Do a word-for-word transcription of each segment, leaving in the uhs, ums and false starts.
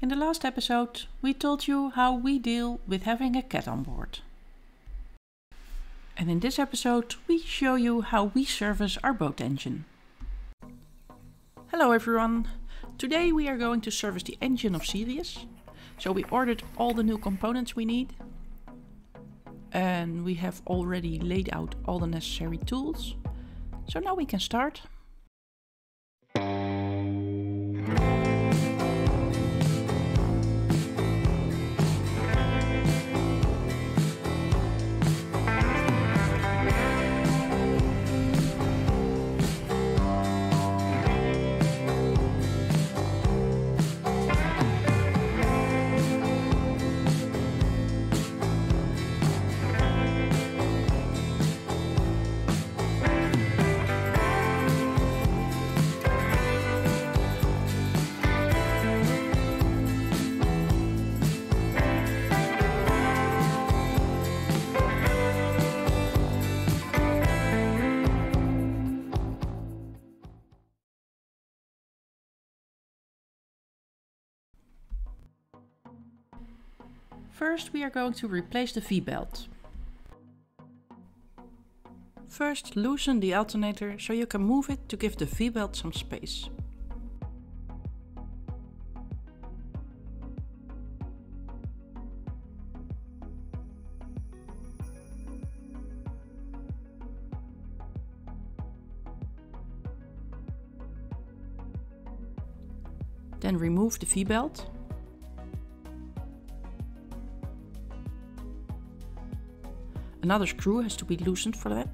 In the last episode, we told you how we deal with having a cat on board. And in this episode, we show you how we service our boat engine. Hello everyone! Today we are going to service the engine of Sirius. So we ordered all the new components we need. And we have already laid out all the necessary tools. So now we can start. First, we are going to replace the V-belt. First, loosen the alternator so you can move it to give the V-belt some space. Then remove the V-belt. Another screw has to be loosened for that.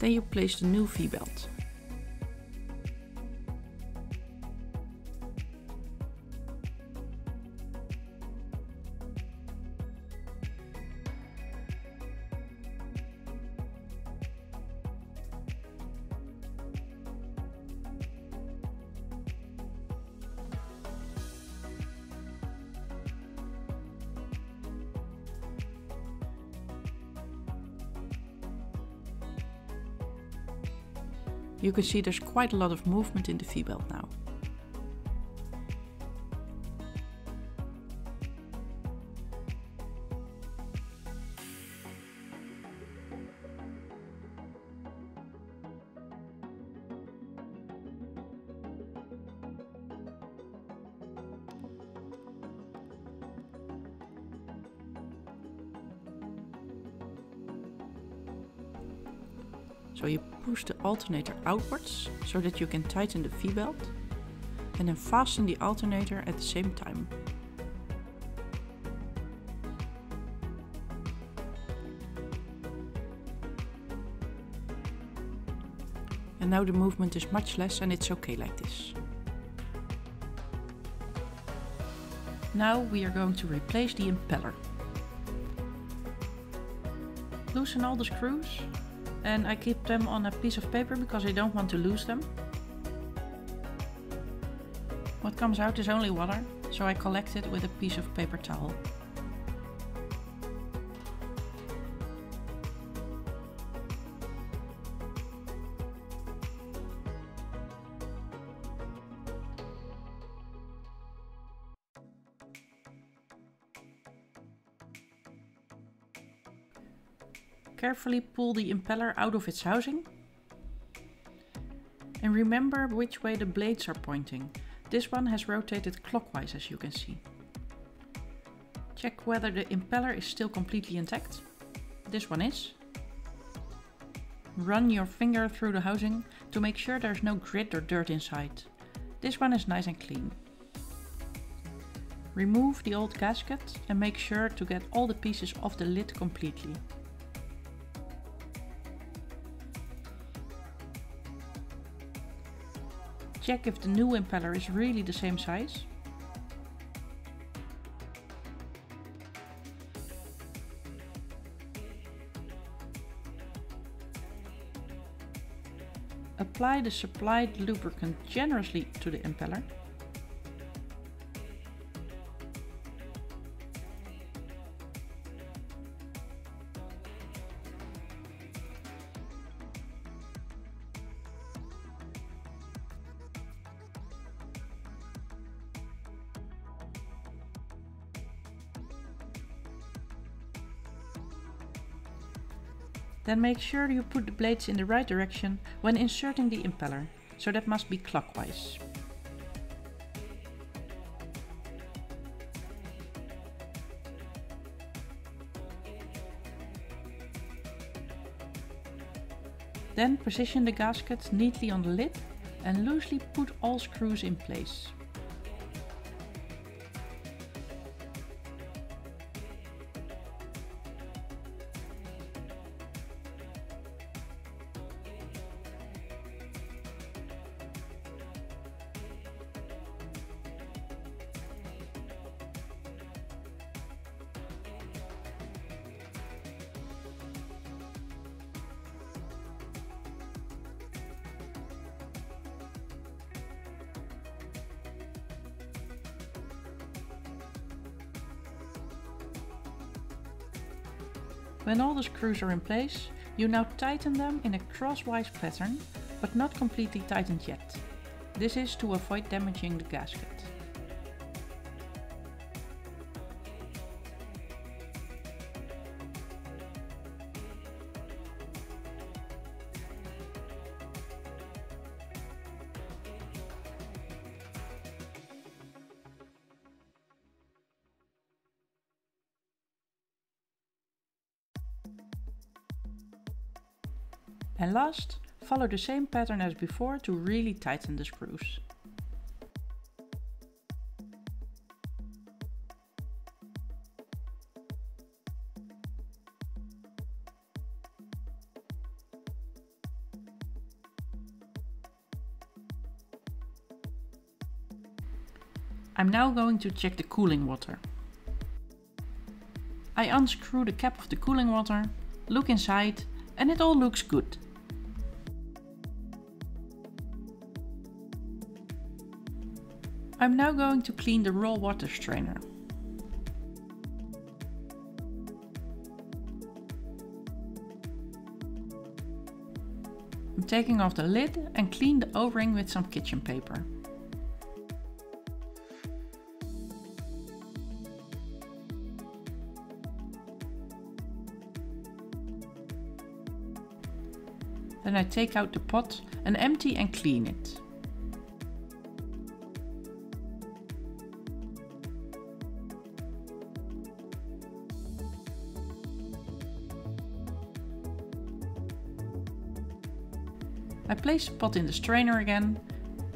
Then you place the new V-belt. You can see there's quite a lot of movement in the V-belt now. So you push the alternator outwards so that you can tighten the V-belt and then fasten the alternator at the same time. And now the movement is much less and it's okay like this. Now we are going to replace the impeller. Loosen all the screws. And I keep them on a piece of paper because I don't want to lose them. What comes out is only water, so I collect it with a piece of paper towel. Carefully pull the impeller out of its housing. And remember which way the blades are pointing. This one has rotated clockwise, as you can see. Check whether the impeller is still completely intact. This one is. Run your finger through the housing to make sure there's no grit or dirt inside. This one is nice and clean. Remove the old gasket and make sure to get all the pieces off the lid completely. Check if the new impeller is really the same size. Apply the supplied lubricant generously to the impeller. Then make sure you put the blades in the right direction when inserting the impeller, so that must be clockwise. Then position the gaskets neatly on the lid and loosely put all screws in place. When all the screws are in place, you now tighten them in a crosswise pattern, but not completely tightened yet. This is to avoid damaging the gasket. And last, follow the same pattern as before to really tighten the screws. I'm now going to check the cooling water. I unscrew the cap of the cooling water, look inside, and it all looks good. I'm now going to clean the raw water strainer. I'm taking off the lid and clean the O-ring with some kitchen paper. Then I take out the pot and empty and clean it. I place the pot in the strainer again,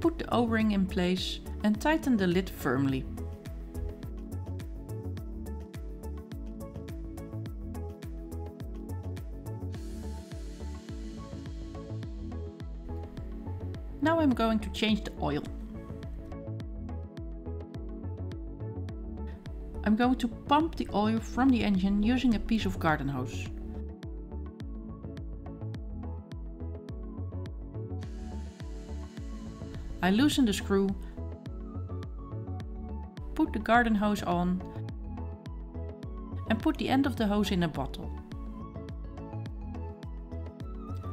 put the O-ring in place and tighten the lid firmly. Now I'm going to change the oil. I'm going to pump the oil from the engine using a piece of garden hose. I loosen the screw, put the garden hose on, and put the end of the hose in a bottle.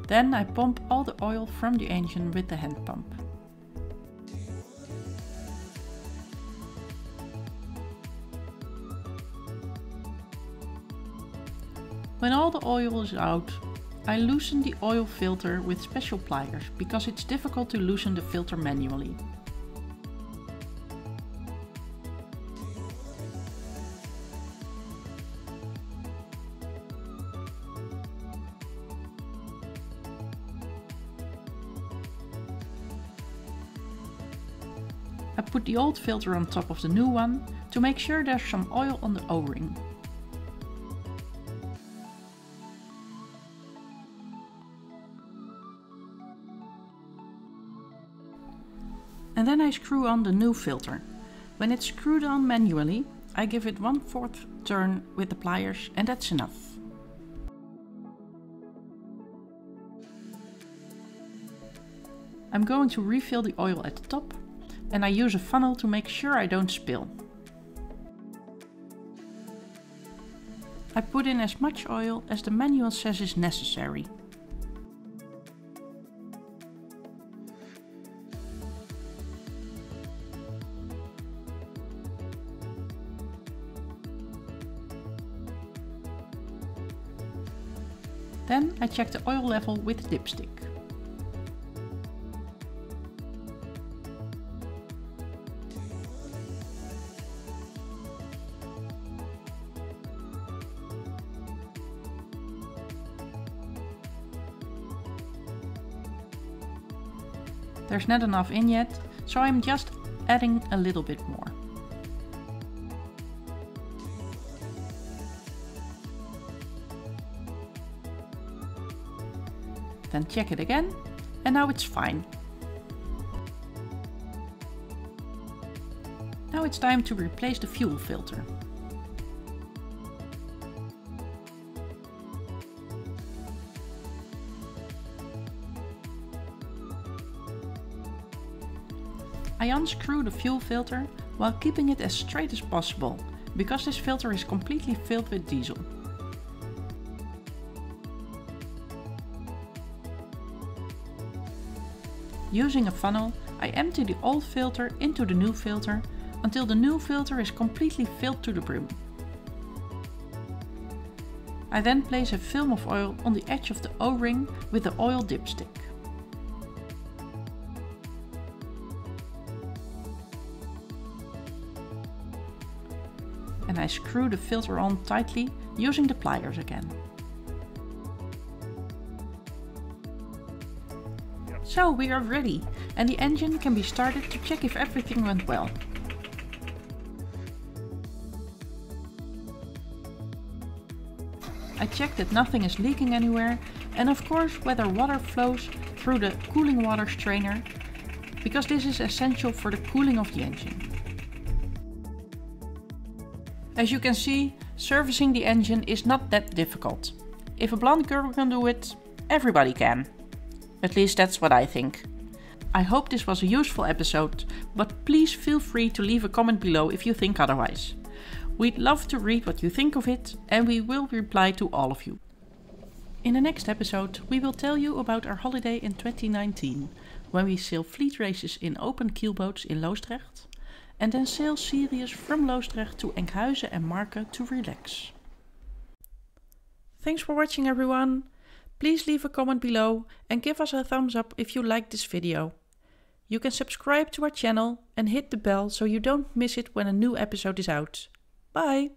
Then I pump all the oil from the engine with the hand pump. When all the oil is out, I loosen the oil filter with special pliers because it's difficult to loosen the filter manually. I put the old filter on top of the new one to make sure there's some oil on the O-ring. And then I screw on the new filter. When it's screwed on manually, I give it one fourth turn with the pliers and that's enough. I'm going to refill the oil at the top and I use a funnel to make sure I don't spill. I put in as much oil as the manual says is necessary. Then I check the oil level with dipstick. There's not enough in yet, so I'm just adding a little bit more. Then check it again, and now it's fine. Now it's time to replace the fuel filter. I unscrew the fuel filter while keeping it as straight as possible, because this filter is completely filled with diesel. Using a funnel, I empty the old filter into the new filter until the new filter is completely filled to the brim. I then place a film of oil on the edge of the O-ring with the oil dipstick. And I screw the filter on tightly using the pliers again. So we are ready, and the engine can be started to check if everything went well. I check that nothing is leaking anywhere, and of course whether water flows through the cooling water strainer, because this is essential for the cooling of the engine. As you can see, servicing the engine is not that difficult. If a blonde girl can do it, everybody can. At least that's what I think. I hope this was a useful episode, but please feel free to leave a comment below if you think otherwise. We'd love to read what you think of it, and we will reply to all of you. In the next episode, we will tell you about our holiday in twenty nineteen, when we sail fleet races in open keelboats in Loosdrecht, and then sail Sirius from Loosdrecht to Enkhuizen and Marken to relax. Thanks for watching, everyone! Please leave a comment below and give us a thumbs up if you liked this video. You can subscribe to our channel and hit the bell so you don't miss it when a new episode is out. Bye!